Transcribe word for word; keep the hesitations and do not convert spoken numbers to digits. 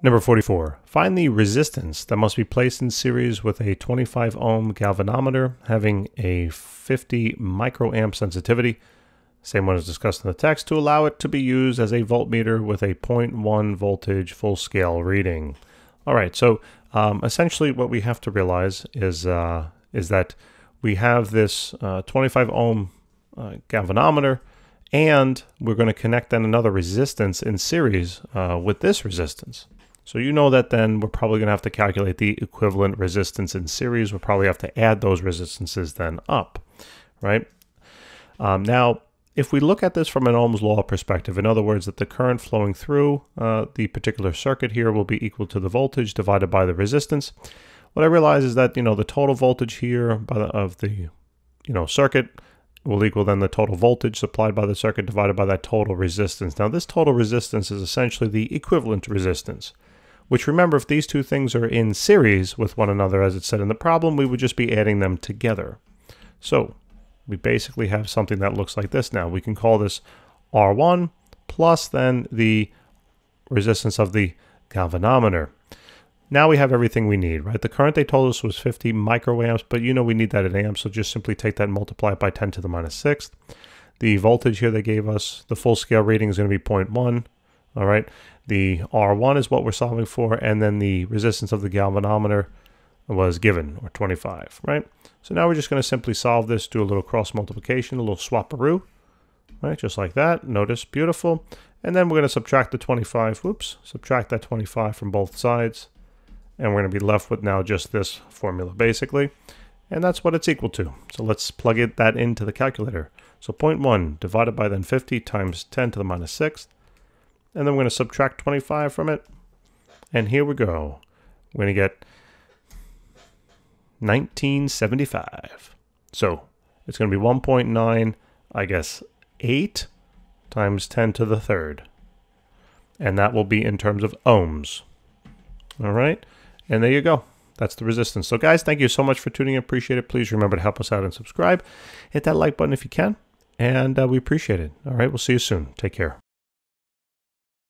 Number forty-four. Find the resistance that must be placed in series with a twenty-five ohm galvanometer having a fifty microamp sensitivity, same one as discussed in the text, to allow it to be used as a voltmeter with a zero point one voltage full-scale reading. All right, so um, essentially what we have to realize is, uh, is that we have this uh, twenty-five ohm uh, galvanometer, and we're going to connect then another resistance in series uh, with this resistance. So you know that then we're probably going to have to calculate the equivalent resistance in series. We'll probably have to add those resistances then up, right? Um, now, if we look at this from an Ohm's law perspective, in other words, that the current flowing through uh, the particular circuit here will be equal to the voltage divided by the resistance. What I realize is that, you know, the total voltage here by the, of the, you know, circuit will equal then the total voltage supplied by the circuit divided by that total resistance. Now, this total resistance is essentially the equivalent resistance, which, remember, if these two things are in series with one another, as it said in the problem, we would just be adding them together. So we basically have something that looks like this now. We can call this R one plus then the resistance of the galvanometer. Now we have everything we need, right? The current they told us was fifty microamps, but you know we need that in amps, so just simply take that and multiply it by ten to the minus sixth. The voltage here they gave us, the full scale reading is going to be zero point one. All right, the R one is what we're solving for, and then the resistance of the galvanometer was given, or twenty-five, right? So now we're just going to simply solve this, do a little cross multiplication, a little swaparoo, right? Just like that, notice, beautiful. And then we're going to subtract the twenty-five, whoops, subtract that twenty-five from both sides, and we're going to be left with now just this formula, basically. And that's what it's equal to. So let's plug it that into the calculator. So zero point one divided by then fifty times ten to the minus sixth, and then we're going to subtract twenty-five from it, and here we go. We're going to get nineteen seventy-five. So it's going to be one point nine, I guess, eight times ten to the third. And that will be in terms of ohms. All right, and there you go. That's the resistance. So guys, thank you so much for tuning in. Appreciate it. Please remember to help us out and subscribe. Hit that like button if you can, and uh, we appreciate it. All right, we'll see you soon. Take care.